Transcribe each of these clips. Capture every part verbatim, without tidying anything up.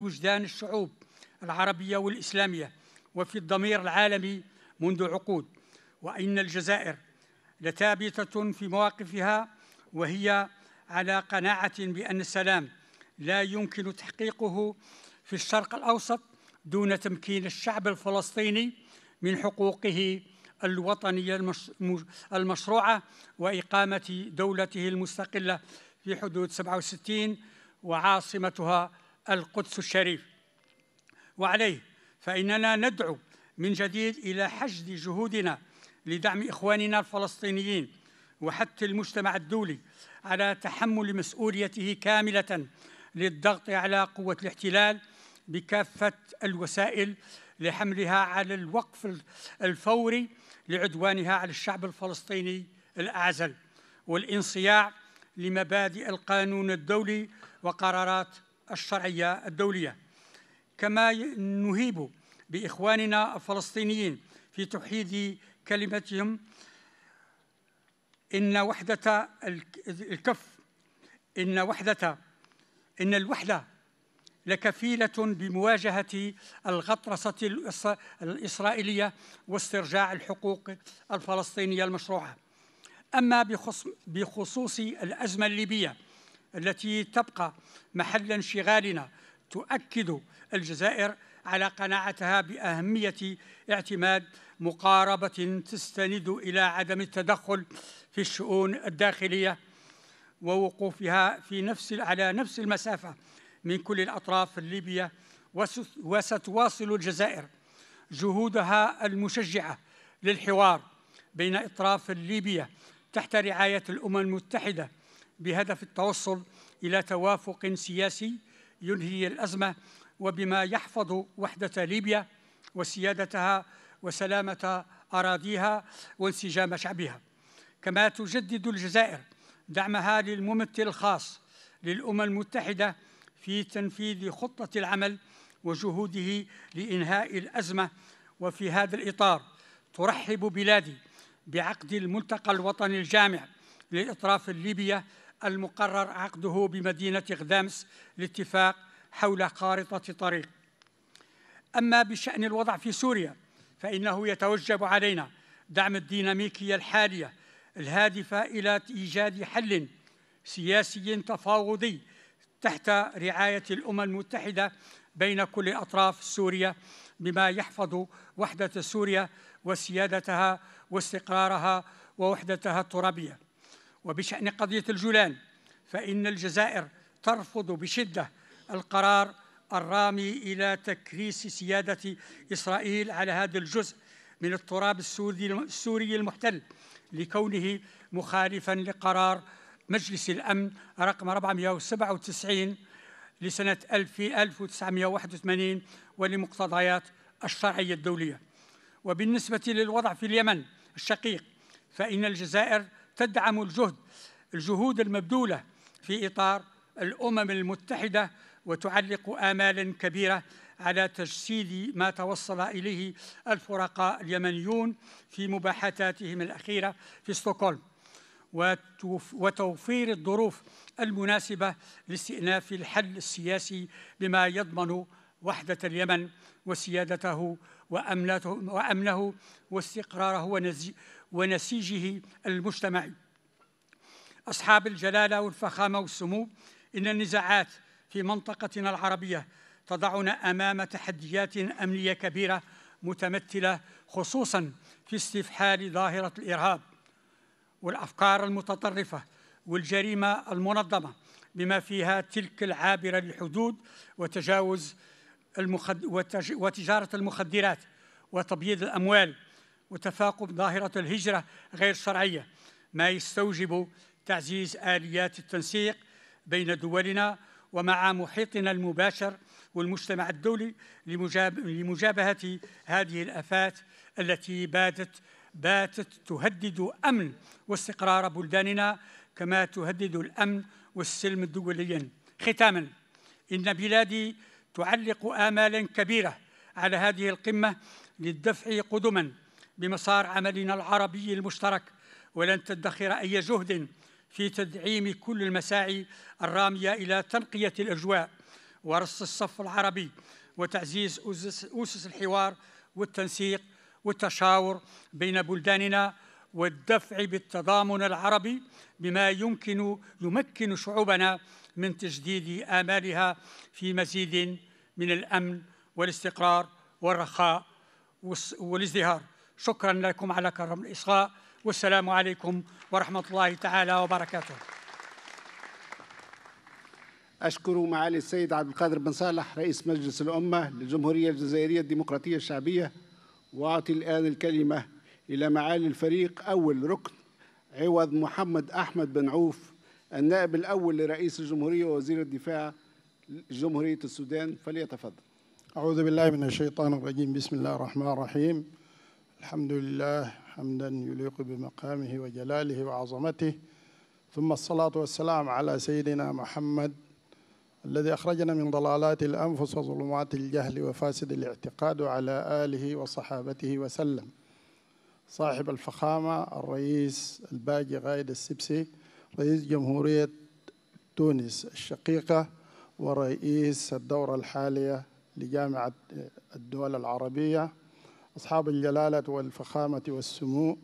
وجدان الشعوب العربية والإسلامية وفي الضمير العالمي منذ عقود، وإن الجزائر لثابتة في مواقفها، وهي على قناعة بأن السلام لا يمكن تحقيقه في الشرق الأوسط دون تمكين الشعب الفلسطيني من حقوقه الوطنية المشروعة وإقامة دولته المستقلة في حدود سبعة وستين وعاصمتها القدس الشريف. وعليه فإننا ندعو من جديد إلى حشد جهودنا لدعم إخواننا الفلسطينيين وحتى المجتمع الدولي على تحمل مسؤوليته كاملة للضغط على قوة الاحتلال بكافة الوسائل لحملها على الوقف الفوري لعدوانها على الشعب الفلسطيني الأعزل والانصياع لمبادئ القانون الدولي وقرارات الشرعية الدولية. كما نهيب بإخواننا الفلسطينيين في توحيد كلمتهم إن وحدة الكف إن وحدة إن الوحدة لكفيلة بمواجهة الغطرسة الإسرائيلية واسترجاع الحقوق الفلسطينية المشروعة. أما بخصوص الأزمة الليبية التي تبقى محل انشغالنا، تؤكد الجزائر على قناعتها بأهمية اعتماد مقاربة تستند إلى عدم التدخل في الشؤون الداخلية ووقوفها في نفس على نفس المسافة من كل الأطراف الليبية. وستواصل الجزائر جهودها المشجعة للحوار بين أطراف الليبية تحت رعاية الأمم المتحدة بهدف التوصل إلى توافق سياسي ينهي الأزمة وبما يحفظ وحدة ليبيا وسيادتها وسلامة أراضيها وانسجام شعبها. كما تجدد الجزائر دعمها للممثل الخاص للأمم المتحدة في تنفيذ خطة العمل وجهوده لإنهاء الأزمة. وفي هذا الإطار ترحب بلادي بعقد الملتقى الوطني الجامع للأطراف الليبية المقرر عقده بمدينة غدامس للاتفاق حول خارطة طريق. أما بشأن الوضع في سوريا فإنه يتوجب علينا دعم الديناميكية الحالية الهادفة إلى إيجاد حل سياسي تفاوضي تحت رعاية الأمم المتحدة بين كل أطراف سوريا بما يحفظ وحدة سوريا وسيادتها واستقرارها ووحدتها الترابية. وبشأن قضية الجولان فإن الجزائر ترفض بشدة القرار الرامي إلى تكريس سيادة إسرائيل على هذا الجزء من التراب السوري المحتل لكونه مخالفاً لقرار مجلس الأمن رقم أربعمائة وسبعة وتسعين لسنة ألف وتسعمائة وواحد وثمانين ولمقتضيات الشرعية الدولية. وبالنسبة للوضع في اليمن الشقيق فإن الجزائر تدعم الجهد الجهود المبذولة في إطار الأمم المتحدة وتعلق آمالاً كبيرة على تجسيد ما توصل إليه الفرقاء اليمنيون في مباحثاتهم الأخيرة في ستوكهولم وتوفير الظروف المناسبة لاستئناف الحل السياسي بما يضمن وحدة اليمن وسيادته وأمنه واستقراره ونسيجه المجتمعي. أصحاب الجلالة والفخامة والسمو، إن النزاعات في منطقتنا العربية تضعنا أمام تحديات أمنية كبيرة متمثلة خصوصاً في استفحال ظاهرة الإرهاب والأفكار المتطرفة والجريمة المنظمة بما فيها تلك العابرة للحدود وتجاوز المخد... وتج... وتجارة المخدرات وتبييض الأموال وتفاقم ظاهرة الهجرة غير الشرعية، ما يستوجب تعزيز آليات التنسيق بين دولنا ومع محيطنا المباشر والمجتمع الدولي لمجاب... لمجابهة هذه الآفات التي باتت باتت تهدد أمن واستقرار بلداننا كما تهدد الأمن والسلم الدوليين. ختاماً، إن بلادي تعلق آمالاً كبيرة على هذه القمة للدفع قدماً بمسار عملنا العربي المشترك، ولن تدخر أي جهد في تدعيم كل المساعي الرامية إلى تنقية الأجواء ورص الصف العربي وتعزيز أسس الحوار والتنسيق والتشاور بين بلداننا والدفع بالتضامن العربي بما يمكن يمكن شعوبنا من تجديد آمالها في مزيد من الأمن والاستقرار والرخاء والازدهار. شكرا لكم على كرم الإصغاء، والسلام عليكم ورحمة الله تعالى وبركاته. أشكر معالي السيد عبد القادر بن صالح رئيس مجلس الأمة للجمهورية الجزائرية الديمقراطية الشعبية، وأعطي الآن الكلمة إلى معالي الفريق أول ركن عوض محمد أحمد بن عوف النائب الأول لرئيس الجمهورية ووزير الدفاع جمهورية السودان، فليتفضل. أعوذ بالله من الشيطان الرجيم، بسم الله الرحمن الرحيم. الحمد لله حمدا يليق بمقامه وجلاله وعظمته، ثم الصلاة والسلام على سيدنا محمد الذي أخرجنا من ضلالات الأنفس وظلمات الجهل وفاسد الاعتقاد، وعلى آله وصحابته وسلم. صاحب الفخامة الرئيس الباجي غايد السبسي رئيس جمهورية تونس الشقيقة ورئيس الدورة الحالية لجامعة الدول العربية، أصحاب الجلالة والفخامة والسمو،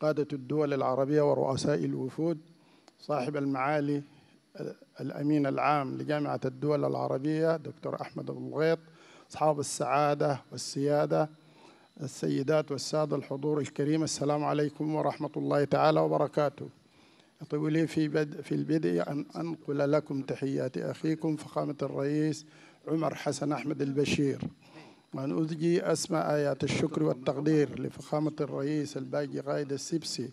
قادة الدول العربية ورؤساء الوفود، صاحب المعالي الأمين العام لجامعة الدول العربية دكتور أحمد أبو الغيط، أصحاب السعادة والسيادة، السيدات والسادة الحضور الكريم، السلام عليكم ورحمة الله تعالى وبركاته. يطيب لي في بدء في البدء أن أنقل لكم تحيات أخيكم فخامة الرئيس عمر حسن أحمد البشير، وأن أزجي أسماء آيات الشكر والتقدير لفخامة الرئيس الباجي غايد السبسي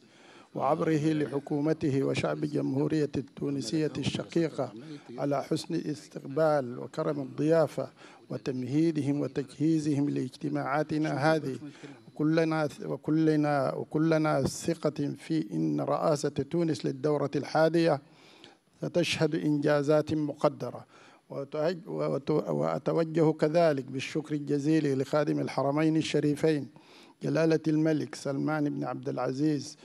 وعبره لحكومته وشعب الجمهورية التونسية الشقيقة على حسن الاستقبال وكرم الضيافة وتمهيدهم وتجهيزهم لاجتماعاتنا هذه، وكلنا وكلنا وكلنا ثقة في إن رئاسة تونس للدورة الحادية ستشهد إنجازات مقدرة. وأتوجه كذلك بالشكر الجزيل لخادم الحرمين الشريفين جلالة الملك سلمان بن عبد العزيز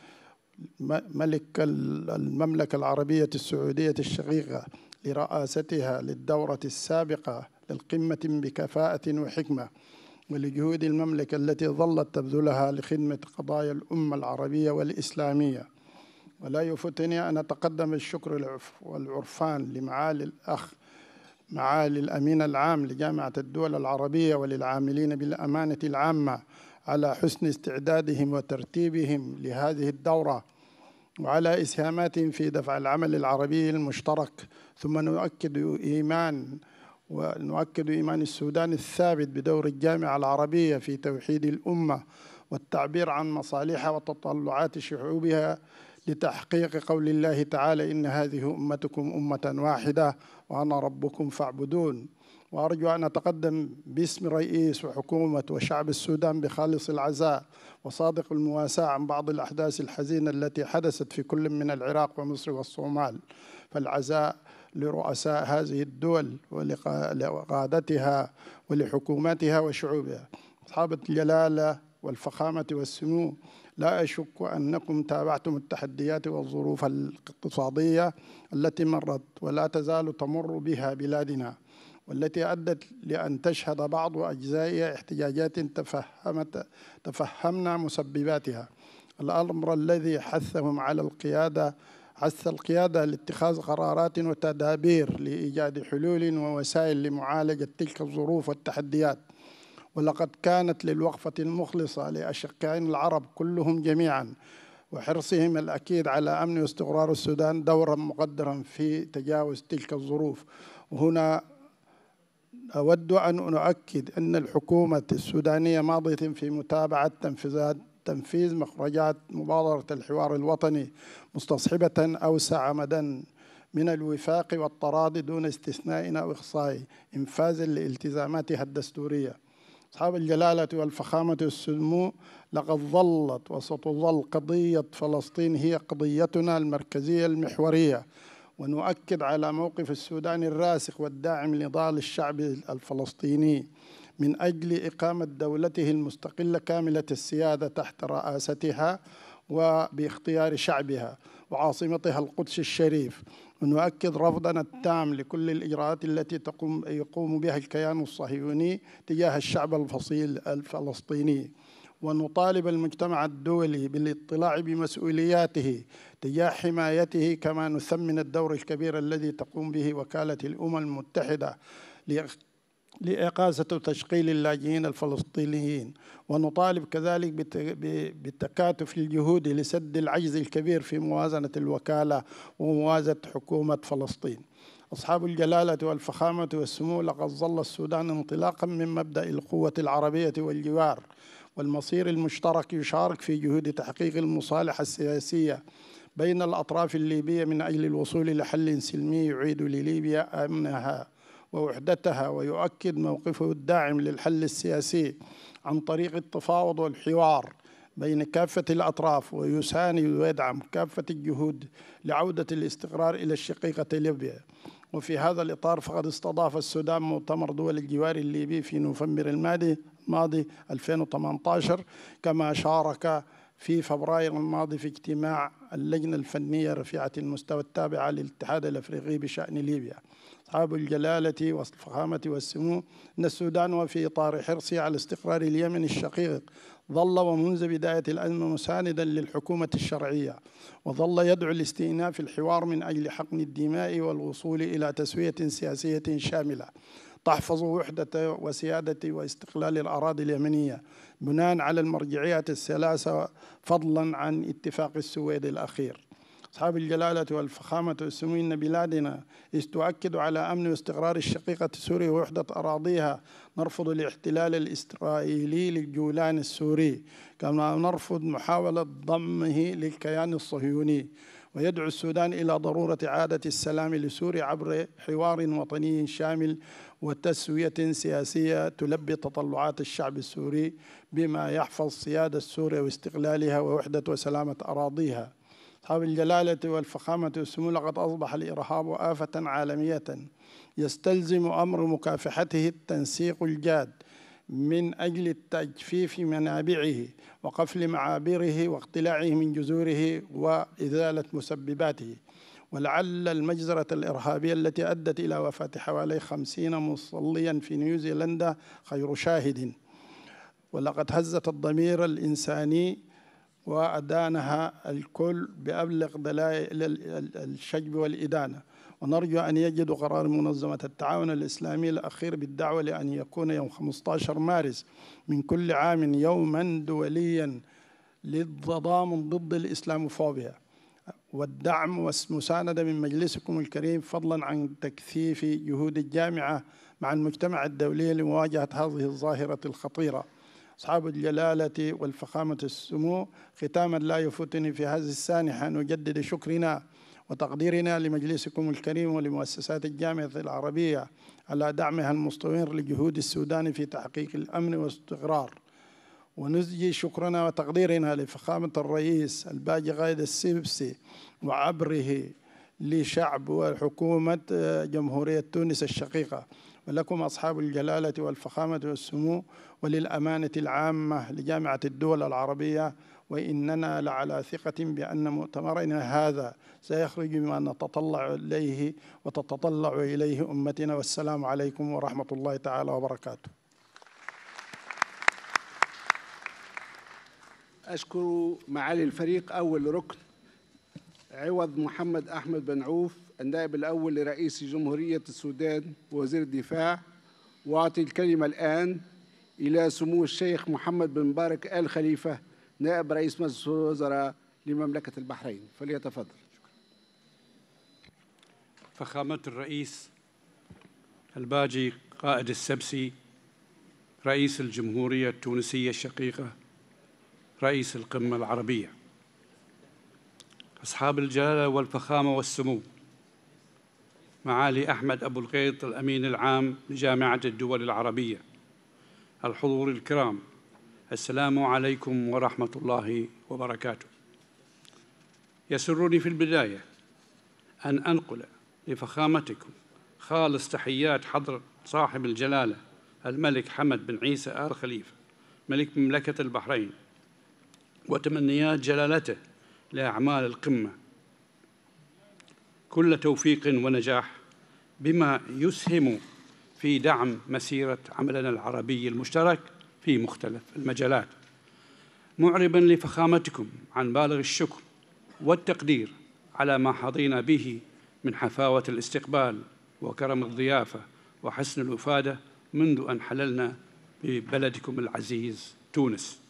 ملك المملكة العربية السعودية الشقيقة لرئاستها للدورة السابقة للقمة بكفاءة وحكمة، ولجهود المملكة التي ظلت تبذلها لخدمة قضايا الأمة العربية والإسلامية. ولا يفوتني أن أتقدم الشكر والعرفان لمعالي الأخ معالي الأمين العام لجامعة الدول العربية وللعاملين بالأمانة العامة على حسن استعدادهم وترتيبهم لهذه الدورة، وعلى إسهاماتهم في دفع العمل العربي المشترك. ثم نؤكد إيمان ونؤكد إيمان السودان الثابت بدور الجامعة العربية في توحيد الأمة والتعبير عن مصالحها وتطلعات شعوبها لتحقيق قول الله تعالى: إن هذه أمتكم أمة واحدة وأنا ربكم فاعبدون. وأرجو أن أتقدم باسم رئيس وحكومة وشعب السودان بخالص العزاء وصادق المواساة عن بعض الأحداث الحزينة التي حدثت في كل من العراق ومصر والصومال، فالعزاء لرؤساء هذه الدول ولقادتها ولحكوماتها وشعوبها. أصحاب الجلالة والفخامة والسمو، لا أشك أنكم تابعتم التحديات والظروف الاقتصادية التي مرت ولا تزال تمر بها بلادنا، والتي أدت لأن تشهد بعض أجزائها احتجاجات تفهمت تفهمنا مسبباتها، الأمر الذي حثهم على القيادة حث القيادة لاتخاذ قرارات وتدابير لإيجاد حلول ووسائل لمعالجة تلك الظروف والتحديات. ولقد كانت للوقفة المخلصة لأشقائنا العرب كلهم جميعا وحرصهم الأكيد على أمن واستقرار السودان دورا مقدرا في تجاوز تلك الظروف. وهنا أود أن أؤكد أن الحكومة السودانية ماضية في متابعة تنفيذ مخرجات مبادرة الحوار الوطني، مستصحبة أوسع مدى من الوفاق والتراضي دون استثناء أو إخصاء، إنفاذا لالتزاماتها الدستورية. أصحاب الجلالة والفخامة والسمو، لقد ظلت وستظل قضية فلسطين هي قضيتنا المركزية المحورية، ونؤكد على موقف السودان الراسخ والداعم لنضال الشعب الفلسطيني من أجل إقامة دولته المستقلة كاملة السيادة تحت رئاستها وباختيار شعبها وعاصمتها القدس الشريف، ونؤكد رفضنا التام لكل الإجراءات التي تقوم يقوم بها الكيان الصهيوني تجاه الشعب الفصيل الفلسطيني، ونطالب المجتمع الدولي بالاطلاع بمسؤولياته تجاه حمايته، كما نثمن الدور الكبير الذي تقوم به وكالة الأمم المتحدة لإغاثة وتشغيل اللاجئين الفلسطينيين، ونطالب كذلك بتكاتف الجهود لسد العجز الكبير في موازنة الوكالة وموازنة حكومة فلسطين. أصحاب الجلالة والفخامة والسمو، لقد ظل السودان انطلاقا من مبدأ القوة العربية والجوار والمصير المشترك يشارك في جهود تحقيق المصالحة السياسية بين الأطراف الليبية من أجل الوصول لحل سلمي يعيد لليبيا أمنها ووحدتها، ويؤكد موقفه الداعم للحل السياسي عن طريق التفاوض والحوار بين كافة الأطراف، ويساند ويدعم كافة الجهود لعودة الاستقرار إلى الشقيقة ليبيا. وفي هذا الإطار فقد استضاف السودان مؤتمر دول الجوار الليبي في نوفمبر الماضي ماضي ألفين وثمانية عشر، كما شارك في فبراير الماضي في اجتماع اللجنة الفنية رفيعة المستوى التابعة للاتحاد الأفريقي بشأن ليبيا. أصحاب الجلالة والفخامة والسمو، إن السودان وفي إطار حرصه على استقرار اليمن الشقيق ظل ومنذ بداية الأزمة مساندا للحكومة الشرعية، وظل يدعو لاستئناف الحوار من أجل حقن الدماء والوصول إلى تسوية سياسية شاملة تحفظ وحدة وسيادة واستقلال الأراضي اليمنية بناء على المرجعيات الثلاثة، فضلا عن اتفاق السويد الأخير. أصحاب الجلالة والفخامة والسمو، إن بلادنا إذ تؤكد على أمن واستقرار الشقيقة سوريا ووحدة أراضيها، نرفض الاحتلال الإسرائيلي للجولان السوري، كما نرفض محاولة ضمه للكيان الصهيوني، ويدعو السودان إلى ضرورة إعادة السلام لسوريا عبر حوار وطني شامل وتسوية سياسية تلبي تطلعات الشعب السوري بما يحفظ سيادة سوريا واستقلالها ووحدة وسلامة أراضيها. أصحاب الجلالة والفخامة والسمو، لقد أصبح الإرهاب آفة عالمية يستلزم أمر مكافحته التنسيق الجاد من أجل تجفيف منابعه وقفل معابره واقتلاعه من جذوره وإزالة مسبباته، ولعل المجزرة الإرهابية التي أدت إلى وفاة حوالي خمسين مصليا في نيوزيلندا خير شاهد، ولقد هزت الضمير الإنساني وأدانها الكل بأبلغ دلائل الشجب والإدانة. ونرجو أن يجد قرار منظمة التعاون الإسلامي الأخير بالدعوة لأن يكون يوم خمسة عشر مارس من كل عام يوما دوليا للتضامن ضد الإسلاموفوبيا، والدعم والمساندة من مجلسكم الكريم، فضلا عن تكثيف جهود الجامعة مع المجتمع الدولي لمواجهة هذه الظاهرة الخطيرة. أصحاب الجلالة والفخامة السمو، ختاما لا يفوتني في هذه السانحة أن أجدد شكرنا وتقديرنا لمجلسكم الكريم ولمؤسسات الجامعة العربية على دعمها المستمر لجهود السودان في تحقيق الأمن والاستقرار، ونزجي شكرنا وتقديرنا لفخامة الرئيس الباجي غايد السيبسي وعبره لشعب وحكومة جمهورية تونس الشقيقة، ولكم أصحاب الجلالة والفخامة والسمو وللأمانة العامة لجامعة الدول العربية، وإننا لعلى ثقة بأن مؤتمرنا هذا سيخرج مما نتطلع إليه وتتطلع إليه أمتنا، والسلام عليكم ورحمة الله تعالى وبركاته. أشكر معالي الفريق. أول ركن، عوض محمد أحمد بن عوف النائب الأول لرئيس جمهورية السودان ووزير الدفاع، وأعطي الكلمة الآن إلى سمو الشيخ محمد بن مبارك آل خليفة نائب رئيس مجلس الوزراء لمملكة البحرين، فليتفضل. فخامة الرئيس الباجي قائد السبسي، رئيس الجمهورية التونسية الشقيقة، رئيس القمة العربية، أصحاب الجلالة والفخامة والسمو، معالي أحمد أبو الغيط الأمين العام لجامعة الدول العربية، الحضور الكرام، السلام عليكم ورحمة الله وبركاته. يسرني في البداية أن أنقل لفخامتكم خالص تحيات حضرة صاحب الجلالة الملك حمد بن عيسى آل خليفة ملك مملكة البحرين، وتمنيات جلالته لأعمال القمة. كل توفيق ونجاح بما يسهم في دعم مسيرة عملنا العربي المشترك في مختلف المجالات، معرباً لفخامتكم عن بالغ الشكر والتقدير على ما حظينا به من حفاوة الاستقبال وكرم الضيافة وحسن الوفادة منذ أن حللنا ببلدكم العزيز تونس.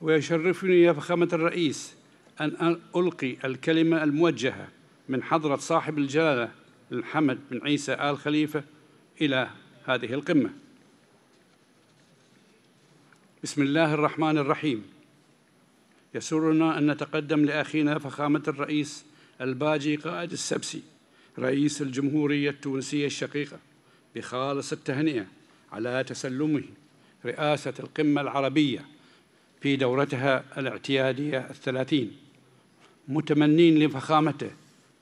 ويشرفني يا فخامة الرئيس أن ألقي الكلمة الموجهة من حضرة صاحب الجلالة الحمد بن عيسى آل خليفة إلى هذه القمة. بسم الله الرحمن الرحيم. يسرنا أن نتقدم لأخينا فخامة الرئيس الباجي قائد السبسي رئيس الجمهورية التونسية الشقيقة بخالص التهنئة على تسلمه رئاسة القمة العربية في دورتها الاعتيادية الثلاثين، متمنين لفخامته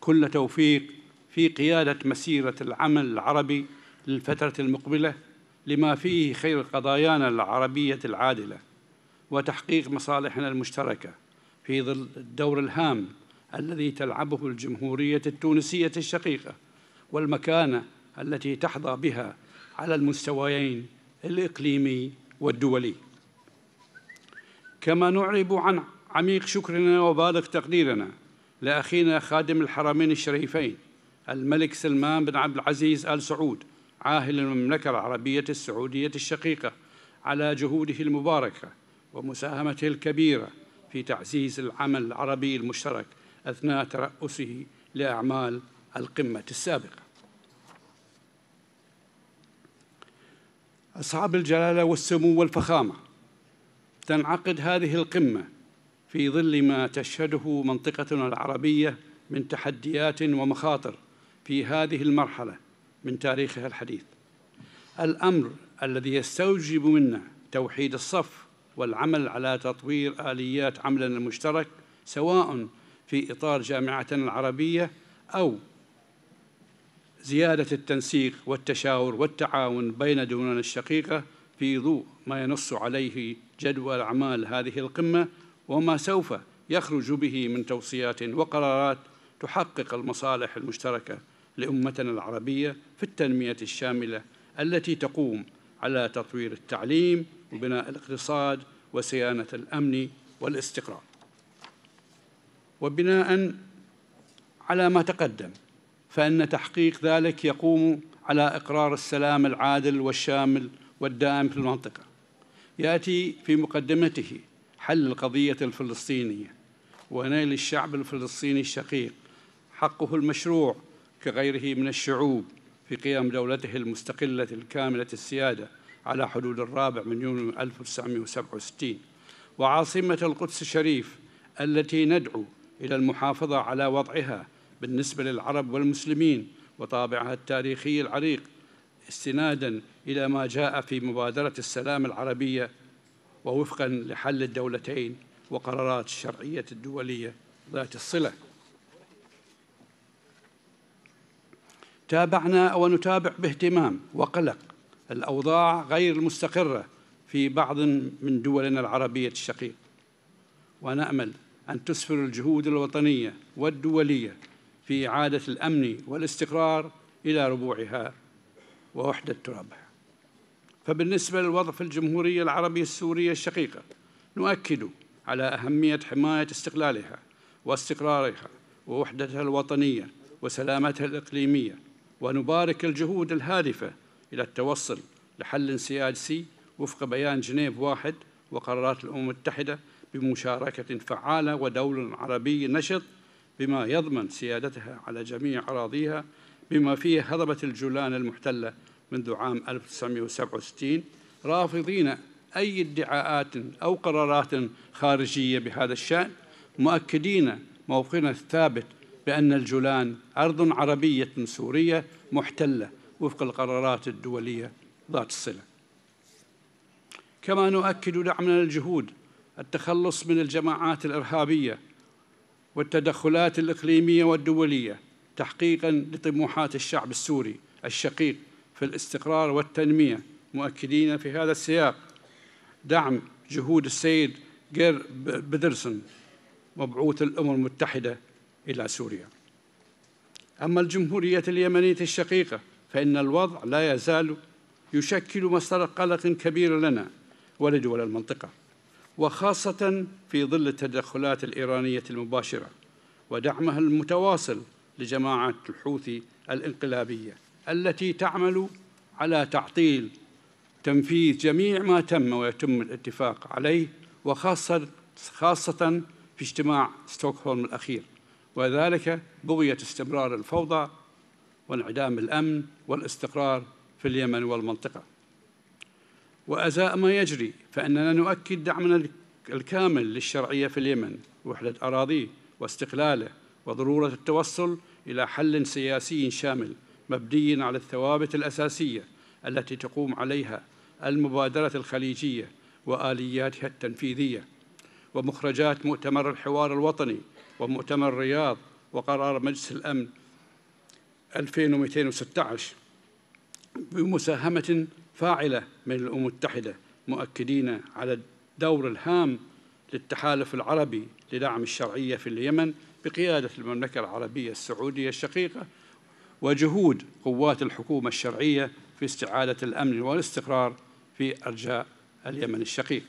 كل توفيق في قيادة مسيرة العمل العربي للفترة المقبلة لما فيه خير قضايانا العربية العادلة وتحقيق مصالحنا المشتركة في ظل الدور الهام الذي تلعبه الجمهورية التونسية الشقيقة والمكانة التي تحظى بها على المستويين الإقليمي والدولي. كما نعرب عن عميق شكرنا وبالغ تقديرنا لأخينا خادم الحرمين الشريفين الملك سلمان بن عبد العزيز آل سعود عاهل المملكة العربية السعودية الشقيقة على جهوده المباركة ومساهمته الكبيرة في تعزيز العمل العربي المشترك أثناء ترأسه لأعمال القمة السابقة. أصحاب الجلالة والسمو والفخامة، تنعقد هذه القمة في ظل ما تشهده منطقتنا العربية من تحديات ومخاطر في هذه المرحلة من تاريخها الحديث، الأمر الذي يستوجب منا توحيد الصف والعمل على تطوير آليات عملنا المشترك سواء في إطار جامعتنا العربية أو زيادة التنسيق والتشاور والتعاون بين دولنا الشقيقة في ضوء ما ينص عليه جدول أعمال هذه القمة وما سوف يخرج به من توصيات وقرارات تحقق المصالح المشتركة لأمتنا العربية في التنمية الشاملة التي تقوم على تطوير التعليم وبناء الاقتصاد وصيانة الأمن والاستقرار. وبناء على ما تقدم فإن تحقيق ذلك يقوم على إقرار السلام العادل والشامل والدائم في المنطقة، يأتي في مقدمته حل القضية الفلسطينية ونيل الشعب الفلسطيني الشقيق حقه المشروع كغيره من الشعوب في قيام دولته المستقلة الكاملة السيادة على حدود الرابع من يونيو ألف وتسعمائة وسبعة وستين، وعاصمة القدس الشريف التي ندعو إلى المحافظة على وضعها بالنسبة للعرب والمسلمين وطابعها التاريخي العريق استناداً إلى ما جاء في مبادرة السلام العربية ووفقاً لحل الدولتين وقرارات الشرعية الدولية ذات الصلة. تابعنا ونتابع باهتمام وقلق الأوضاع غير المستقرة في بعض من دولنا العربية الشقيقة، ونأمل أن تسفر الجهود الوطنية والدولية في إعادة الأمن والاستقرار إلى ربوعها ووحدة ترابها. فبالنسبة للوضع في الجمهورية العربية السورية الشقيقة، نؤكد على أهمية حماية استقلالها واستقرارها ووحدتها الوطنية وسلامتها الإقليمية، ونبارك الجهود الهادفة إلى التوصل لحل سياسي وفق بيان جنيف واحد وقرارات الأمم المتحدة بمشاركة فعالة ودول عربي نشط بما يضمن سيادتها على جميع أراضيها بما فيه هضبة الجولان المحتلة منذ عام ألف وتسعمائة وسبعة وستين، رافضين أي ادعاءات أو قرارات خارجية بهذا الشأن، مؤكدين موقفنا الثابت بأن الجولان أرض عربية سورية محتلة وفق القرارات الدولية ذات الصلة. كما نؤكد دعمنا للجهود التخلص من الجماعات الإرهابية والتدخلات الإقليمية والدولية تحقيقاً لطموحات الشعب السوري الشقيق في الاستقرار والتنمية، مؤكدين في هذا السياق دعم جهود السيد غير بدرسون مبعوث الأمم المتحدة إلى سوريا. أما الجمهورية اليمنية الشقيقة فإن الوضع لا يزال يشكل مصدر قلق كبير لنا ولدول المنطقة، وخاصة في ظل التدخلات الإيرانية المباشرة ودعمها المتواصل لجماعة الحوثي الانقلابية التي تعمل على تعطيل تنفيذ جميع ما تم ويتم الاتفاق عليه، وخاصة خاصة في اجتماع ستوكهولم الأخير، وذلك بغية استمرار الفوضى وانعدام الأمن والاستقرار في اليمن والمنطقة. وأزاء ما يجري فإننا نؤكد دعمنا الكامل للشرعية في اليمن، وحدة أراضيه واستقلاله، وضرورة التوصل إلى حل سياسي شامل مبني على الثوابت الأساسية التي تقوم عليها المبادرة الخليجية وآلياتها التنفيذية ومخرجات مؤتمر الحوار الوطني ومؤتمر الرياض وقرار مجلس الأمن ألفين ومئتين وستة عشر بمساهمة فاعلة من الأمم المتحدة، مؤكدين على الدور الهام للتحالف العربي لدعم الشرعية في اليمن بقيادة المملكة العربية السعودية الشقيقة وجهود قوات الحكومة الشرعية في استعادة الأمن والاستقرار في أرجاء اليمن الشقيق.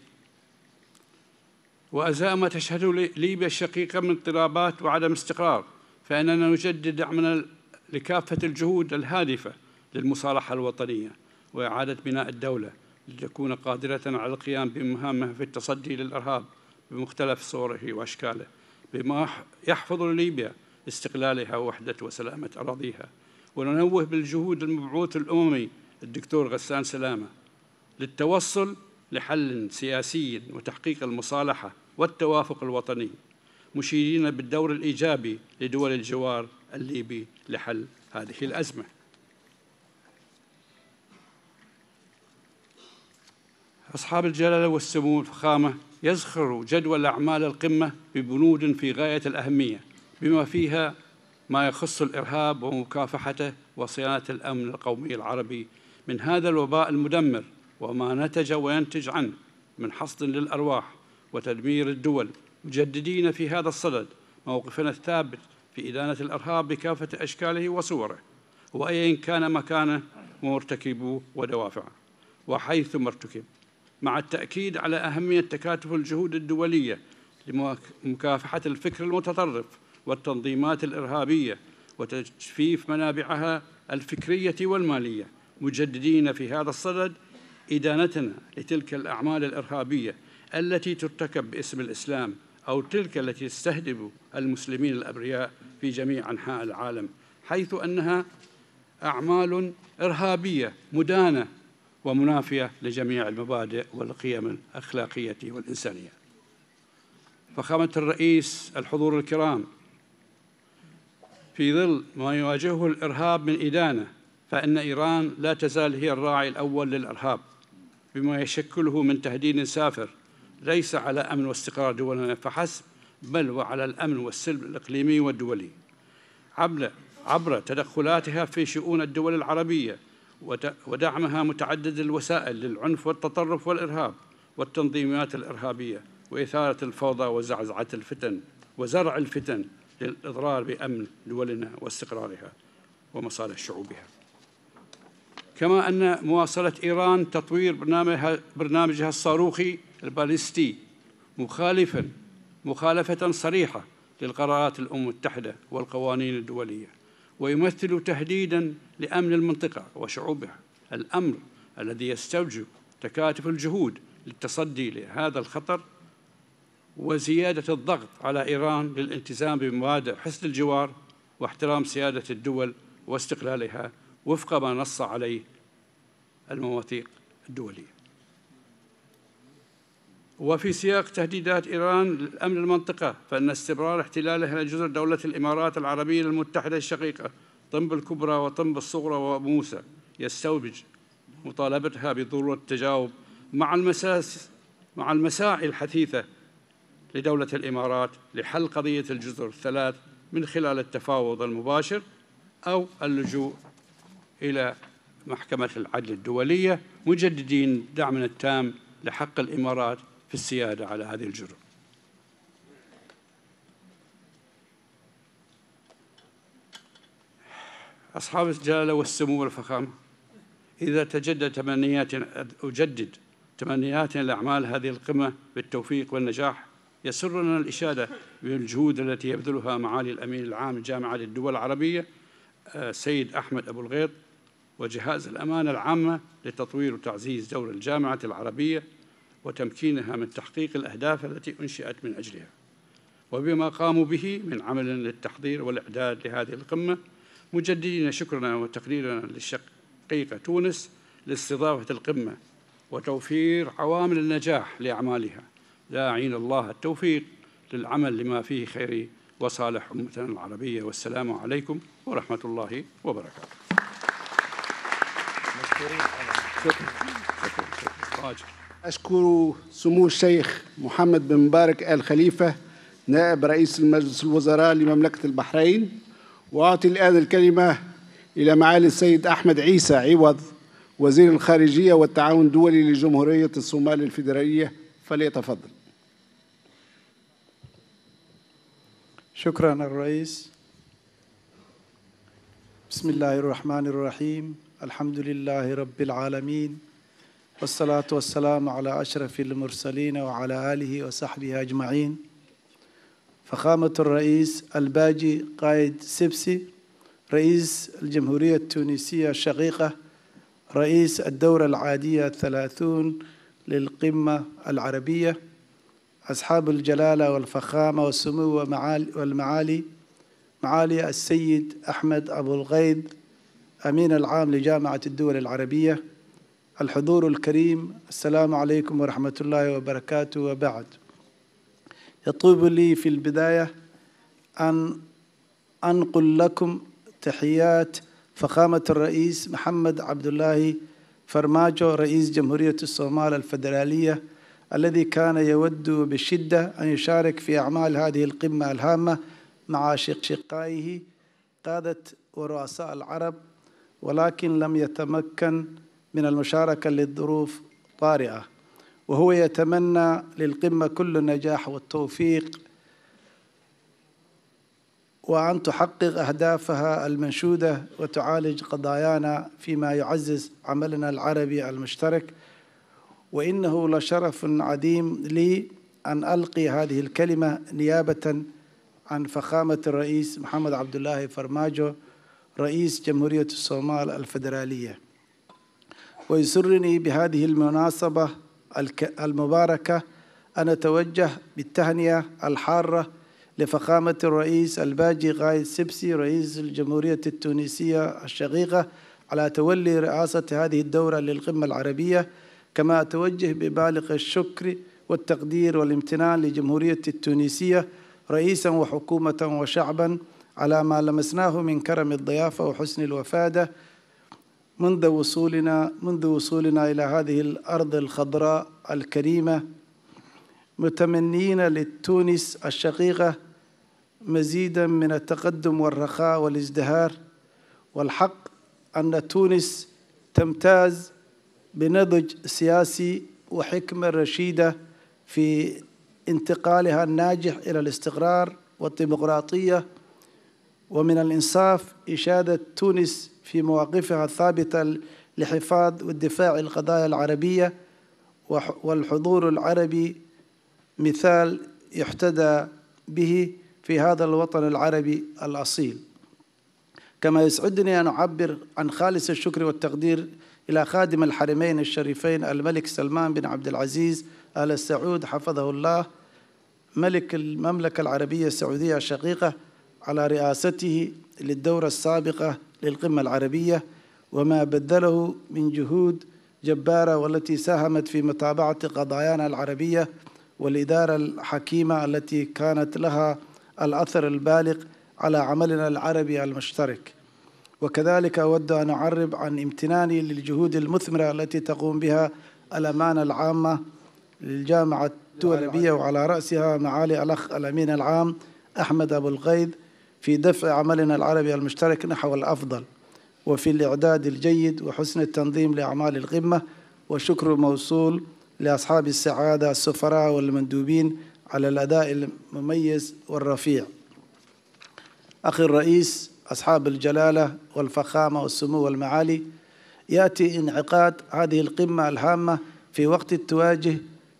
وأزاء ما تشهده ليبيا الشقيقة من اضطرابات وعدم استقرار فإننا نجدد دعمنا لكافة الجهود الهادفة للمصالحة الوطنية وإعادة بناء الدولة لتكون قادرة على القيام بمهامها في التصدي للإرهاب بمختلف صوره وأشكاله، بما يحفظ لليبيا استقلالها ووحدة وسلامة أراضيها. وننوه بالجهود المبعوث الأممي الدكتور غسان سلامة للتوصل لحل سياسي وتحقيق المصالحة والتوافق الوطني، مشيرين بالدور الإيجابي لدول الجوار الليبي لحل هذه الأزمة. أصحاب الجلالة والسمو الفخامة يزخر جدول أعمال القمة ببنود في غاية الأهمية بما فيها ما يخص الإرهاب ومكافحته وصيانة الأمن القومي العربي من هذا الوباء المدمر وما نتج وينتج عنه من حصد للأرواح وتدمير الدول، مجددين في هذا الصدد موقفنا الثابت في إدانة الإرهاب بكافة أشكاله وصوره وأيا كان مكانه ومرتكبه ودوافعه وحيث مرتكب، مع التأكيد على أهمية تكاتف الجهود الدولية لمكافحة الفكر المتطرف والتنظيمات الإرهابية وتجفيف منابعها الفكرية والمالية، مجددين في هذا الصدد إدانتنا لتلك الأعمال الإرهابية التي ترتكب باسم الإسلام أو تلك التي تستهدف المسلمين الأبرياء في جميع أنحاء العالم، حيث أنها أعمال إرهابية مدانة ومنافية لجميع المبادئ والقيم الأخلاقية والإنسانية. فخامة الرئيس، الحضور الكرام، في ظل ما يواجهه الإرهاب من إدانة فإن إيران لا تزال هي الراعي الأول للإرهاب بما يشكله من تهديد سافر ليس على أمن واستقرار دولنا فحسب، بل وعلى الأمن والسلم الإقليمي والدولي عبر تدخلاتها في شؤون الدول العربية ودعمها متعدد الوسائل للعنف والتطرف والإرهاب والتنظيمات الإرهابية وإثارة الفوضى وزعزعة الفتن وزرع الفتن للإضرار بأمن دولنا واستقرارها ومصالح شعوبها. كما أن مواصلة إيران تطوير برنامجها الصاروخي الباليستي مخالفاً مخالفة صريحة للقرارات الأمم المتحدة والقوانين الدولية، ويمثل تهديداً لأمن المنطقة وشعوبها، الأمر الذي يستوجب تكاتف الجهود للتصدي لهذا الخطر وزيادة الضغط على إيران للالتزام بمبادئ حسن الجوار واحترام سيادة الدول واستقلالها وفق ما نص عليه المواثيق الدولية. وفي سياق تهديدات إيران لأمن المنطقة فإن استمرار احتلالها لجزر دولة الإمارات العربية المتحدة الشقيقة طنب الكبرى وطنب الصغرى وأبو موسى يستوجب مطالبتها بضرورة التجاوب مع المساس مع المساعي الحثيثة لدولة الإمارات لحل قضية الجزر الثلاث من خلال التفاوض المباشر أو اللجوء إلى محكمة العدل الدولية، مجددين دعمنا التام لحق الإمارات في السيادة على هذه الجرة. أصحاب الجلالة والسمو والفخامة، إذا تجدد تمنيات أجدد تمنيات لأعمال هذه القمة بالتوفيق والنجاح. يسرنا الإشادة بالجهود التي يبذلها معالي الأمين العام الجامعة للدول العربية سيد أحمد أبو الغيط وجهاز الأمانة العامة لتطوير وتعزيز دور الجامعة العربية وتمكينها من تحقيق الأهداف التي أنشئت من أجلها، وبما قاموا به من عمل للتحضير والإعداد لهذه القمة، مجددين شكرنا وتقديرنا للشقيقة تونس لاستضافة القمة وتوفير عوامل النجاح لأعمالها، داعين الله التوفيق للعمل لما فيه خير وصالح أمتنا العربية. والسلام عليكم ورحمة الله وبركاته. أشكر سمو الشيخ محمد بن مبارك آل خليفة نائب رئيس المجلس الوزراء لمملكة البحرين، وأعطي الآن الكلمة إلى معالي السيد أحمد عيسى عوض وزير الخارجية والتعاون الدولي لجمهورية الصومال الفيدرالية، فليتفضل. شكرا الرئيس. بسم الله الرحمن الرحيم، الحمد لله رب العالمين، والصلاة والسلام على أشرف المرسلين وعلى آله وصحبه أجمعين. فخامة الرئيس الباجي قائد سبسي، رئيس الجمهورية التونسية الشقيقة، رئيس الدورة العادية الثلاثون للقمة العربية، أصحاب الجلالة والفخامة والسمو والمعالي، معالي السيد أحمد أبو الغيط أمين العام لجامعة الدول العربية، الحضور الكريم، السلام عليكم ورحمة الله وبركاته. وبعد، يطيب لي في البداية أن أنقل لكم تحيات فخامة الرئيس محمد عبد الله فرماجو رئيس جمهورية الصومال الفدرالية، الذي كان يود بشدة أن يشارك في أعمال هذه القمة الهامة مع شقائه قادة ورؤساء العرب، ولكن لم يتمكن من المشاركة لظروف طارئة، وهو يتمنى للقمة كل النجاح والتوفيق وأن تحقق أهدافها المنشودة وتعالج قضايانا فيما يعزز عملنا العربي المشترك. وإنه لشرف عظيم لي أن ألقي هذه الكلمة نيابة عن فخامة الرئيس محمد عبد الله فرماجو رئيس جمهورية الصومال الفدرالية. ويسرني بهذه المناسبة المباركة أن أتوجه بالتهنئة الحارة لفخامة الرئيس الباجي قائد سبسي رئيس الجمهورية التونسية الشقيقة على تولي رئاسة هذه الدورة للقمة العربية، كما أتوجه ببالغ الشكر والتقدير والامتنان لجمهورية التونسية رئيسا وحكومة وشعبا على ما لمسناه من كرم الضيافة وحسن الوفادة منذ وصولنا منذ وصولنا إلى هذه الأرض الخضراء الكريمة، متمنين لتونس الشقيقة مزيدا من التقدم والرخاء والازدهار. والحق أن تونس تمتاز بنضج سياسي وحكمة رشيدة في انتقالها الناجح إلى الاستقرار والديمقراطية، ومن الإنصاف إشادة تونس في مواقفها الثابتة لحفاظ والدفاع عن القضايا العربية، والحضور العربي مثال يحتذى به في هذا الوطن العربي الأصيل. كما يسعدني أن أعبر عن خالص الشكر والتقدير إلى خادم الحرمين الشريفين الملك سلمان بن عبد العزيز آل سعود حفظه الله ملك المملكة العربية السعودية الشقيقة على رئاسته للدورة السابقة للقمة العربية وما بذله من جهود جبارة، والتي ساهمت في متابعة قضايانا العربية والإدارة الحكيمة التي كانت لها الأثر البالغ على عملنا العربي المشترك. وكذلك أود أن أعرب عن امتناني للجهود المثمرة التي تقوم بها الأمانة العامة للجامعة الدولية وعلى رأسها معالي الأخ الأمين العام أحمد أبو الغيط في دفع عملنا العربي المشترك نحو الأفضل، وفي الإعداد الجيد وحسن التنظيم لأعمال القمة. وشكر موصول لأصحاب السعادة السفراء والمندوبين على الأداء المميز والرفيع. أخي الرئيس، أصحاب الجلالة والفخامة والسمو والمعالي، يأتي انعقاد هذه القمة الهامة في وقت تواجه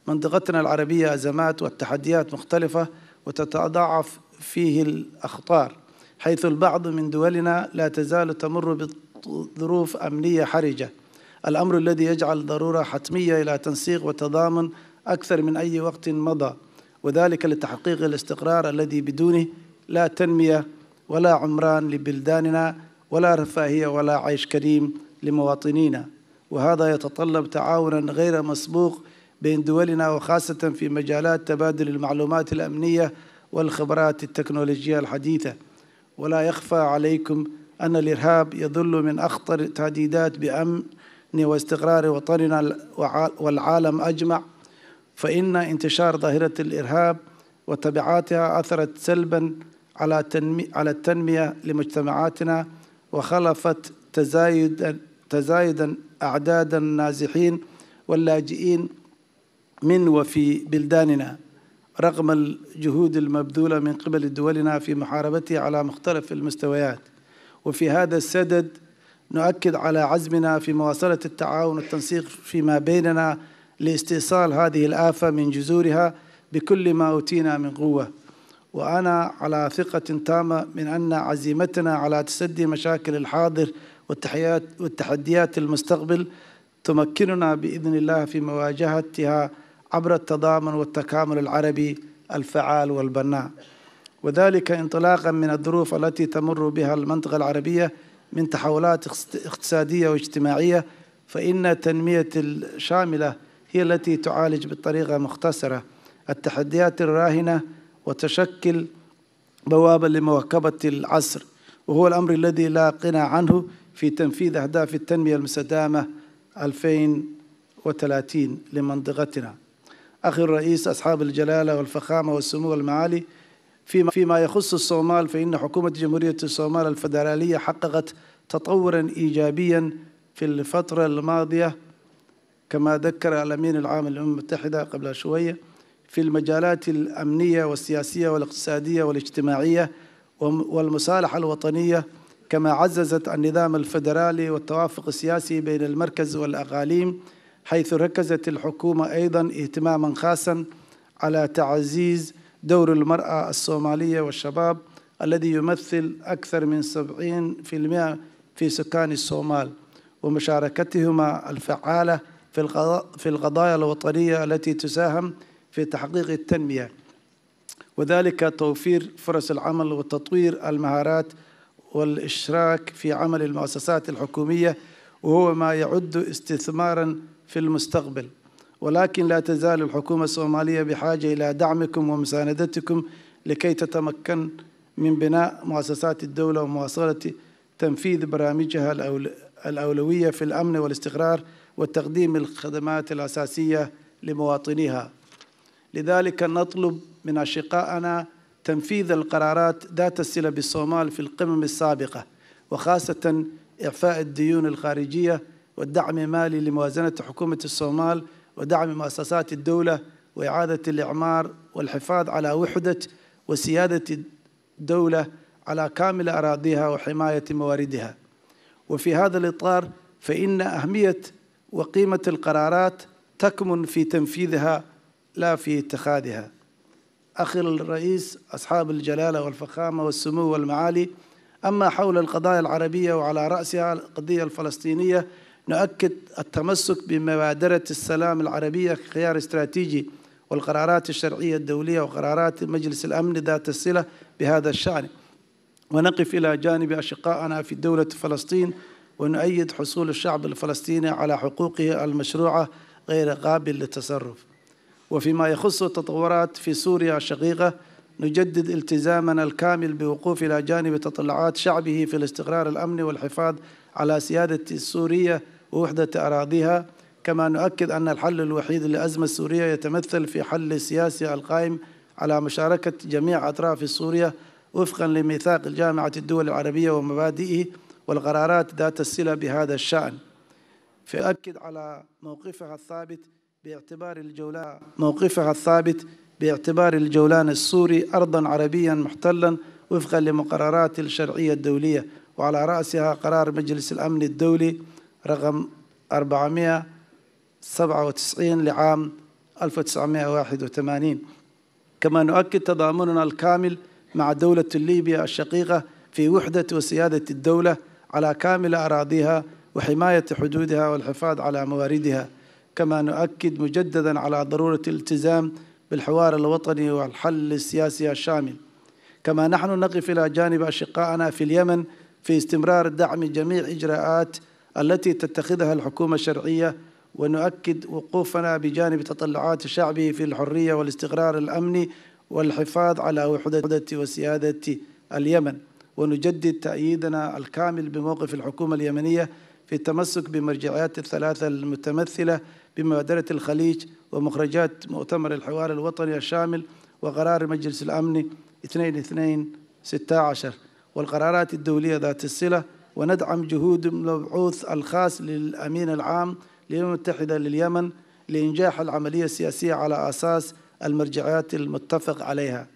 منطقتنا العربية أزمات والتحديات مختلفة وتتضاعف فيه الأخطار، حيث البعض من دولنا لا تزال تمر بظروف أمنية حرجة، الأمر الذي يجعل ضرورة حتمية إلى تنسيق وتضامن أكثر من أي وقت مضى، وذلك لتحقيق الاستقرار الذي بدونه لا تنمية ولا عمران لبلداننا ولا رفاهية ولا عيش كريم لمواطنينا، وهذا يتطلب تعاونا غير مسبوق بين دولنا، وخاصة في مجالات تبادل المعلومات الأمنية والخبرات التكنولوجية الحديثة. ولا يخفى عليكم أن الإرهاب يظل من أخطر التهديدات بأمن واستقرار وطننا والعالم أجمع، فإن انتشار ظاهرة الإرهاب وتبعاتها أثرت سلباً على على التنمية لمجتمعاتنا، وخلفت تزايداً تزايداً أعداد النازحين واللاجئين من وفي بلداننا، رغم الجهود المبذولة من قبل دولنا في محاربته على مختلف المستويات. وفي هذا السدد نؤكد على عزمنا في مواصلة التعاون والتنسيق فيما بيننا لاستئصال هذه الآفة من جذورها بكل ما أوتينا من قوة، وأنا على ثقة تامة من أن عزيمتنا على تسدي مشاكل الحاضر والتحديات المستقبل تمكننا بإذن الله في مواجهتها عبر التضامن والتكامل العربي الفعال والبناء، وذلك انطلاقاً من الظروف التي تمر بها المنطقة العربية من تحولات اقتصادية واجتماعية، فإن التنمية الشاملة هي التي تعالج بطريقة مختصرة التحديات الراهنة وتشكل بوابة لمواكبة العصر، وهو الأمر الذي لا قناع عنه في تنفيذ أهداف التنمية المستدامة ألفين وثلاثين لمنطقتنا. أخي الرئيس أصحاب الجلالة والفخامة والسمو والمعالي، فيما يخص الصومال فإن حكومة جمهورية الصومال الفدرالية حققت تطوراً إيجابياً في الفترة الماضية كما ذكر الأمين العام للأمم المتحدة قبل شوية في المجالات الأمنية والسياسية والاقتصادية والاجتماعية والمصالحة الوطنية، كما عززت النظام الفدرالي والتوافق السياسي بين المركز والأقاليم، حيث ركزت الحكومة أيضاً اهتماماً خاصاً على تعزيز دور المرأة الصومالية والشباب الذي يمثل أكثر من سبعين بالمئة في سكان الصومال، ومشاركتهما الفعالة في القضايا الوطنية التي تساهم في تحقيق التنمية، وذلك توفير فرص العمل وتطوير المهارات والإشراك في عمل المؤسسات الحكومية، وهو ما يعد استثماراً في المستقبل. ولكن لا تزال الحكومة الصومالية بحاجة إلى دعمكم ومساندتكم لكي تتمكن من بناء مؤسسات الدولة ومواصلة تنفيذ برامجها الأولوية في الأمن والاستقرار وتقديم الخدمات الأساسية لمواطنيها. لذلك نطلب من أشقائنا تنفيذ القرارات ذات الصلة بالصومال في القمم السابقة، وخاصة إعفاء الديون الخارجية والدعم المالي لموازنة حكومة الصومال ودعم مؤسسات الدولة وإعادة الإعمار والحفاظ على وحدة وسيادة الدولة على كامل أراضيها وحماية مواردها. وفي هذا الإطار فإن أهمية وقيمة القرارات تكمن في تنفيذها لا في اتخاذها. أخي الرئيس أصحاب الجلالة والفخامة والسمو والمعالي، أما حول القضايا العربية وعلى رأسها القضية الفلسطينية، نؤكد التمسك بمبادرة السلام العربية كخيار استراتيجي والقرارات الشرعية الدولية وقرارات مجلس الأمن ذات الصلة بهذا الشأن، ونقف إلى جانب أشقائنا في دولة فلسطين، ونؤيد حصول الشعب الفلسطيني على حقوقه المشروعة غير قابل للتصرف. وفيما يخص التطورات في سوريا الشقيقة، نجدد التزامنا الكامل بوقوف إلى جانب تطلعات شعبه في الاستقرار الأمني والحفاظ على سيادة سوريا ووحدة أراضيها، كما نؤكد أن الحل الوحيد للأزمة السورية يتمثل في حل سياسي القائم على مشاركة جميع أطراف سوريا وفقاً لميثاق جامعة الدول العربية ومبادئه والقرارات ذات الصلة بهذا الشأن، فأؤكد على موقفها الثابت باعتبار الجولان موقفها الثابت باعتبار الجولان السوري أرضاً عربياً محتلاً وفقاً لمقررات الشرعية الدولية، وعلى رأسها قرار مجلس الأمن الدولي رقم أربعمائة وسبعة وتسعين لعام ألف وتسعمائة وواحد وثمانين. كما نؤكد تضامننا الكامل مع دولة ليبيا الشقيقة في وحدة وسيادة الدولة على كامل أراضيها وحماية حدودها والحفاظ على مواردها، كما نؤكد مجدداً على ضرورة الالتزام بالحوار الوطني والحل السياسي الشامل. كما نحن نقف إلى جانب أشقائنا في اليمن في استمرار دعم جميع إجراءات التي تتخذها الحكومة الشرعية، ونؤكد وقوفنا بجانب تطلعات شعبه في الحرية والاستقرار الأمني والحفاظ على وحدة وسيادة اليمن، ونجدد تأييدنا الكامل بموقف الحكومة اليمنية في التمسك بمرجعيات الثلاثة المتمثلة بمبادرة الخليج ومخرجات مؤتمر الحوار الوطني الشامل وقرار مجلس الأمن اثنين اثنين ستة عشر والقرارات الدولية ذات الصلة، وندعم جهود المبعوث الخاص للأمين العام للأمم المتحدة لليمن لإنجاح العملية السياسية على أساس المرجعيات المتفق عليها.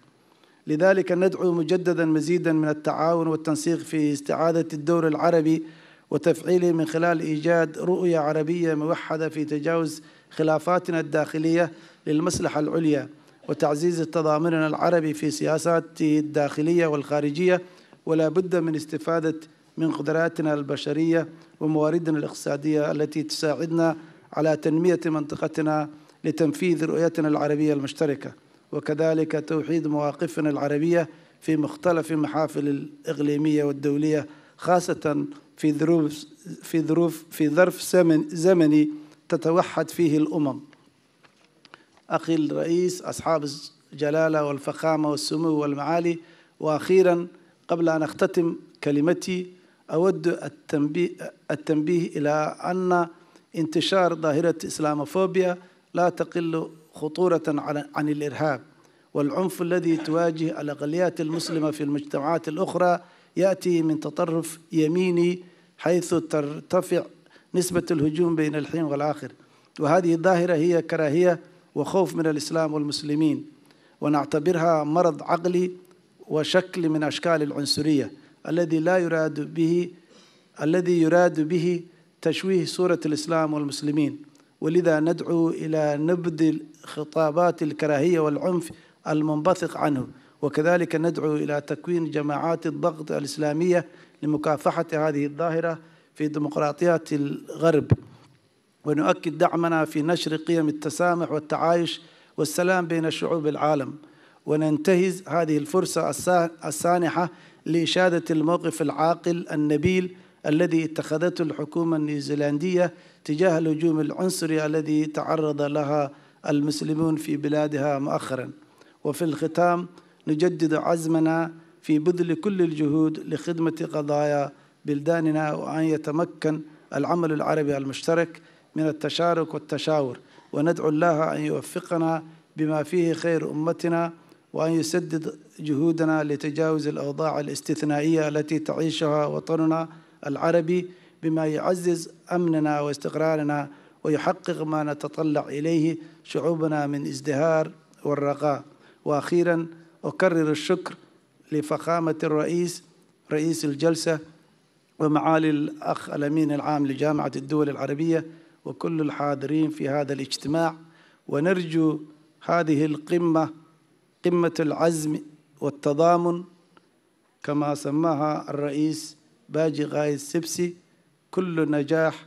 لذلك ندعو مجددا مزيدا من التعاون والتنسيق في استعادة الدور العربي وتفعيله من خلال إيجاد رؤية عربية موحدة في تجاوز خلافاتنا الداخلية للمصلحة العليا، وتعزيز تضامننا العربي في سياساته الداخلية والخارجية، ولا بد من استفادة من قدراتنا البشرية ومواردنا الاقتصادية التي تساعدنا على تنمية منطقتنا لتنفيذ رؤيتنا العربية المشتركة، وكذلك توحيد مواقفنا العربية في مختلف المحافل الإقليمية والدولية، خاصة في ظروف في ظروف في ظرف زمني تتوحد فيه الأمم. أخي الرئيس، أصحاب الجلالة والفخامة والسمو والمعالي، وأخيرا قبل أن أختتم كلمتي أود التنبيه, التنبيه إلى أن انتشار ظاهرة إسلاموفوبيا لا تقل خطورة عن الإرهاب، والعنف الذي تواجه الأقليات المسلمة في المجتمعات الأخرى يأتي من تطرف يميني، حيث ترتفع نسبة الهجوم بين الحين والآخر، وهذه الظاهرة هي كراهية وخوف من الإسلام والمسلمين، ونعتبرها مرض عقلي وشكل من أشكال العنصرية الذي لا يراد به الذي يراد به تشويه صورة الإسلام والمسلمين. ولذا ندعو إلى نبذ خطابات الكراهية والعنف المنبثق عنه، وكذلك ندعو إلى تكوين جماعات الضغط الإسلامية لمكافحة هذه الظاهرة في ديمقراطيات الغرب، ونؤكد دعمنا في نشر قيم التسامح والتعايش والسلام بين شعوب العالم، وننتهز هذه الفرصة السانحة لإشادة الموقف العاقل النبيل الذي اتخذته الحكومة النيوزيلندية تجاه الهجوم العنصري الذي تعرض لها المسلمون في بلادها مؤخرا. وفي الختام نجدد عزمنا في بذل كل الجهود لخدمة قضايا بلداننا، وأن يتمكن العمل العربي المشترك من التشارك والتشاور، وندعو الله أن يوفقنا بما فيه خير أمتنا، وأن يسدد جهودنا لتجاوز الأوضاع الاستثنائية التي تعيشها وطننا العربي، بما يعزز أمننا واستقرارنا ويحقق ما نتطلع إليه شعوبنا من ازدهار والرخاء. وأخيراً أكرر الشكر لفخامة الرئيس رئيس الجلسة ومعالي الأخ الأمين العام لجامعة الدول العربية وكل الحاضرين في هذا الاجتماع، ونرجو هذه القمة قمة العزم والتضامن كما سماها الرئيس باجي غاي السبسي كل نجاح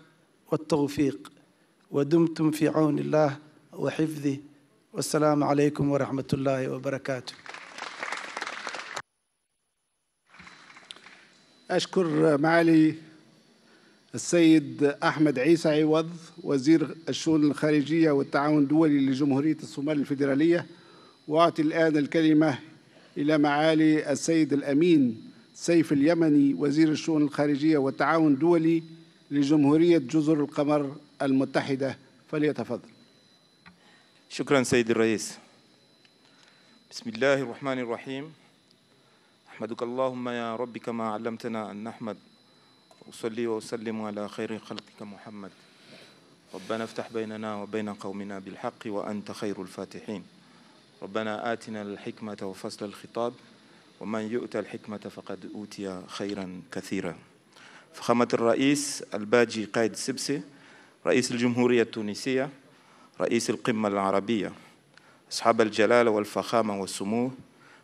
والتوفيق، ودمتم في عون الله وحفظه، والسلام عليكم ورحمة الله وبركاته. أشكر معالي السيد أحمد عيسى عوض وزير الشؤون الخارجية والتعاون الدولي لجمهورية الصومال الفيدرالية، وأعطي الآن الكلمة إلى معالي السيد الأمين سيف اليمني وزير الشؤون الخارجية والتعاون الدولي لجمهورية جزر القمر المتحدة، فليتفضل. شكرا سيد الرئيس. بسم الله الرحمن الرحيم. أحمدك اللهم يا رب كما علمتنا أن نحمد، وأصلي وأسلم على خير خلقك محمد ربنا افتح بيننا وبين قومنا بالحق وأنت خير الفاتحين. ربنا آتنا الحكمة وفصل الخطاب، ومن يؤت الحكمة فقد أوتي خيرا كثيرا. فخامة الرئيس الباجي قائد سبسي، رئيس الجمهورية التونسية، رئيس القمة العربية، أصحاب الجلالة والفخامة والسمو،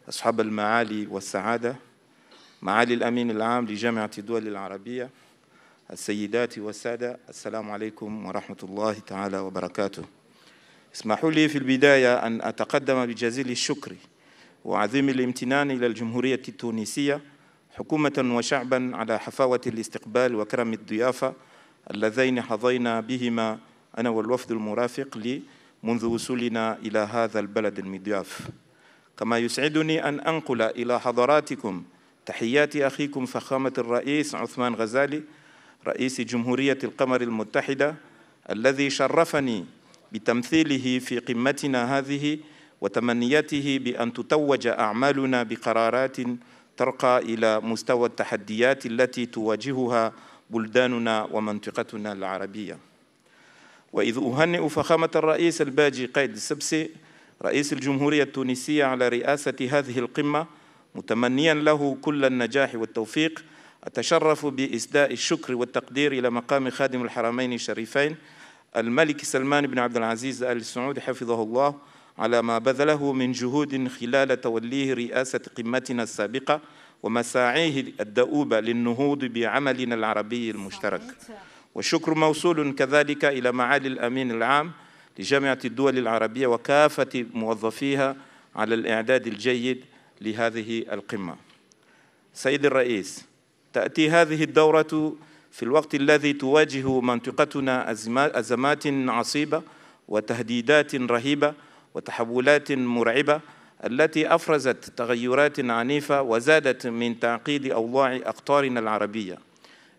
أصحاب المعالي والسعادة، معالي الأمين العام لجامعة الدول العربية، السيدات والسادة، السلام عليكم ورحمة الله تعالى وبركاته. اسمحوا لي في البداية أن أتقدم بجزيل الشكر وعظيم الامتنان إلى الجمهورية التونسية حكومة وشعبا على حفاوة الاستقبال وكرم الضيافة اللذين حظينا بهما أنا والوفد المرافق لي منذ وصولنا إلى هذا البلد المضياف. كما يسعدني أن أنقل إلى حضراتكم تحيات أخيكم فخامة الرئيس عثمان غزالي، رئيس جمهورية القمر المتحدة، الذي شرفني بتمثيله في قمتنا هذه وتمنياته بأن تتوج أعمالنا بقرارات ترقى إلى مستوى التحديات التي تواجهها بلداننا ومنطقتنا العربية. وإذ أهنئ فخامة الرئيس الباجي قائد السبسي، رئيس الجمهورية التونسية، على رئاسة هذه القمة متمنياً له كل النجاح والتوفيق، أتشرف بإسداء الشكر والتقدير إلى مقام خادم الحرمين الشريفين الملك سلمان بن عبد العزيز آل سعود حفظه الله على ما بذله من جهود خلال توليه رئاسة قمتنا السابقة ومساعيه الدؤوبة للنهوض بعملنا العربي المشترك. والشكر موصول كذلك إلى معالي الأمين العام لجامعة الدول العربية وكافة موظفيها على الإعداد الجيد لهذه القمة. سيد الرئيس، تأتي هذه الدورة في الوقت الذي تواجه منطقتنا أزمات عصيبة وتهديدات رهيبة وتحولات مرعبة التي أفرزت تغيرات عنيفة وزادت من تعقيد أوضاع أقطارنا العربية.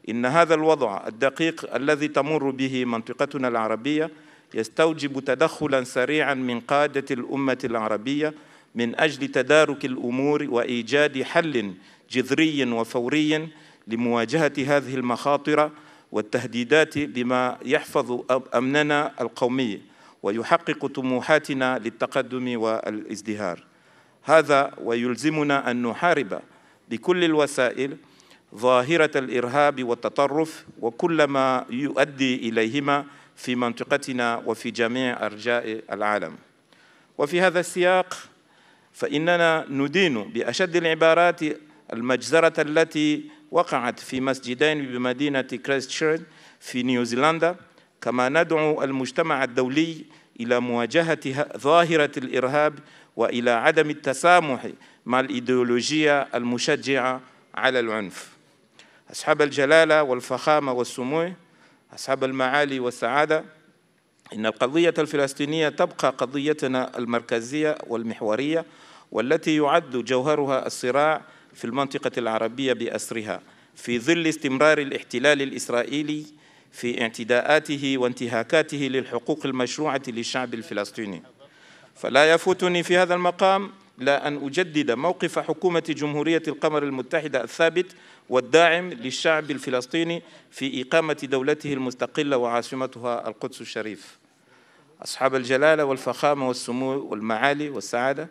إن هذا الوضع الدقيق الذي تمر به منطقتنا العربية يستوجب تدخلاً سريعاً من قادة الأمة العربية من أجل تدارك الأمور وإيجاد حل جذري وفوري لمواجهة هذه المخاطر والتهديدات بما يحفظ أمننا القومي ويحقق طموحاتنا للتقدم والازدهار. هذا ويلزمنا أن نحارب بكل الوسائل ظاهرة الإرهاب والتطرف وكل ما يؤدي إليهما في منطقتنا وفي جميع أرجاء العالم. وفي هذا السياق فإننا ندين بأشد العبارات المجزرة التي وقعت في مسجدين بمدينة كريستشيرش في نيوزيلندا، كما ندعو المجتمع الدولي إلى مواجهة ظاهرة الإرهاب وإلى عدم التسامح مع الإيديولوجية المشجعة على العنف. أصحاب الجلالة والفخامة والسمو، أصحاب المعالي والسعادة، إن القضية الفلسطينية تبقى قضيتنا المركزية والمحورية والتي يعد جوهرها الصراع في المنطقة العربية بأسرها في ظل استمرار الاحتلال الإسرائيلي في اعتداءاته وانتهاكاته للحقوق المشروعة للشعب الفلسطيني. فلا يفوتني في هذا المقام لا أن أجدد موقف حكومة جمهورية القمر المتحدة الثابت والداعم للشعب الفلسطيني في إقامة دولته المستقلة وعاصمتها القدس الشريف. أصحاب الجلالة والفخامة والسمو والمعالي والسعادة،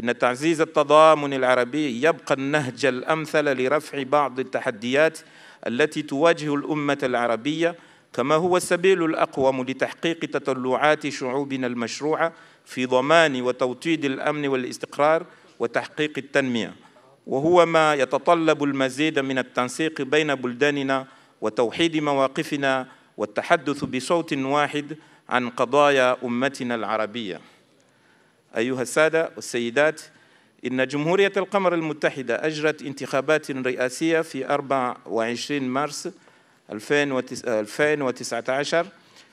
إن تعزيز التضامن العربي يبقى النهج الأمثل لرفع بعض التحديات التي تواجه الأمة العربية، كما هو السبيل الأقوم لتحقيق تطلعات شعوبنا المشروعة في ضمان وتوطيد الأمن والاستقرار وتحقيق التنمية، وهو ما يتطلب المزيد من التنسيق بين بلداننا وتوحيد مواقفنا والتحدث بصوت واحد عن قضايا أمتنا العربية. أيها السادة والسيدات، إن جمهورية القمر المتحدة أجرت انتخابات رئاسية في أربعة وعشرين مارس ألفين وتسعة عشر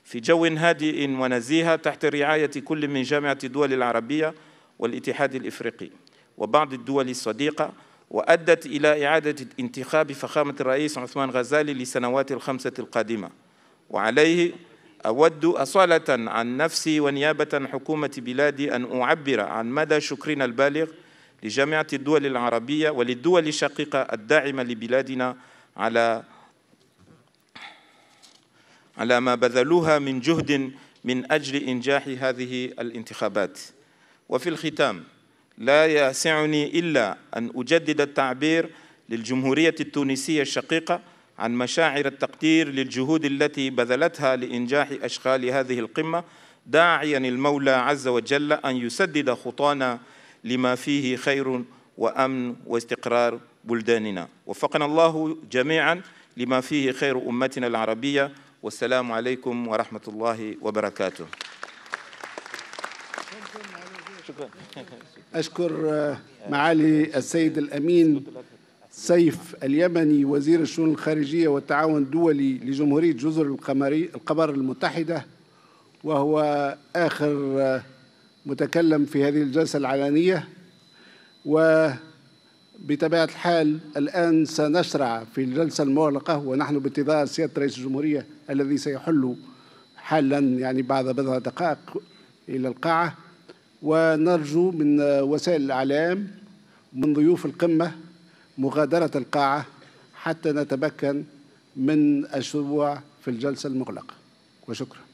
في جو هادئ ونزيه تحت رعاية كل من جامعة الدول العربية والاتحاد الإفريقي وبعض الدول الصديقة، وأدت إلى إعادة انتخاب فخامة الرئيس عثمان غزالي لسنوات الخمسة القادمة. وعليه أود أصالة عن نفسي ونيابة عن حكومة بلادي أن أعبر عن مدى شكرنا البالغ لجامعة الدول العربية وللدول الشقيقة الداعمة لبلادنا على على ما بذلوها من جهد من أجل إنجاح هذه الانتخابات. وفي الختام، لا يسعني إلا أن أجدد التعبير للجمهورية التونسية الشقيقة عن مشاعر التقدير للجهود التي بذلتها لإنجاح أشغال هذه القمة، داعياً المولى عز وجل أن يسدد خطانا لما فيه خير وأمن واستقرار بلداننا. وفقنا الله جميعاً لما فيه خير أمتنا العربية، والسلام عليكم ورحمة الله وبركاته. أشكر معالي السيد الأمين سيف اليمني وزير الشؤون الخارجية والتعاون الدولي لجمهورية جزر القمر المتحدة، وهو آخر متكلم في هذه الجلسة العلنية. وبطبيعة الحال الآن سنشرع في الجلسة المغلقة، ونحن بانتظار سيادة رئيس الجمهورية الذي سيحل حالا يعني بعد بضع دقائق إلى القاعة، ونرجو من وسائل الإعلام من ضيوف القمة مغادرة القاعة حتى نتمكن من الشروع في الجلسة المغلقة. وشكرا.